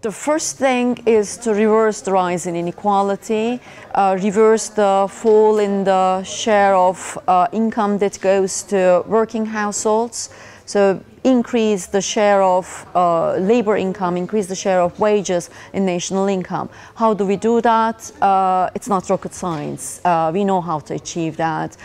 The first thing is to reverse the rise in inequality, reverse the fall in the share of income that goes to working households. So increase the share of labor income, increase the share of wages in national income. How do we do that? It's not rocket science. We know how to achieve that.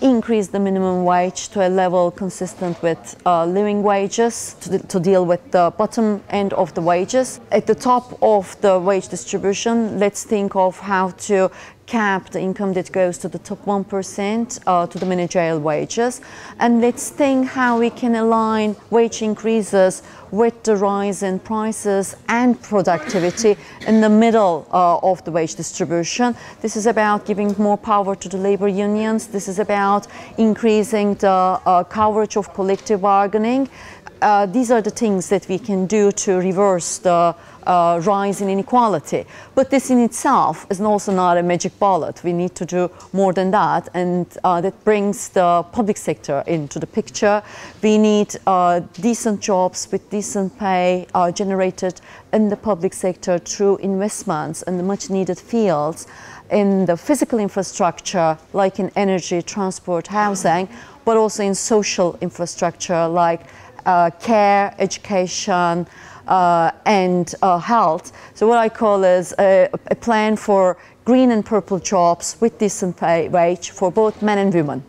Increase the minimum wage to a level consistent with living wages to deal with the bottom end of the wages. At the top of the wage distribution, let's think of how to cap the income that goes to the top 1% to the managerial wages. And let's think how we can align wage increases with the rise in prices and productivity in the middle of the wage distribution. This is about giving more power to the labor unions. This is about increasing the coverage of collective bargaining. These are the things that we can do to reverse the rise in inequality. But this in itself is also not a magic bullet. We need to do more than that, and that brings the public sector into the picture. We need decent jobs with decent pay generated in the public sector through investments in the much needed fields, in the physical infrastructure like in energy, transport, housing, but also in social infrastructure like care, education, and health. So what I call is a plan for green and purple jobs with decent pay wage for both men and women.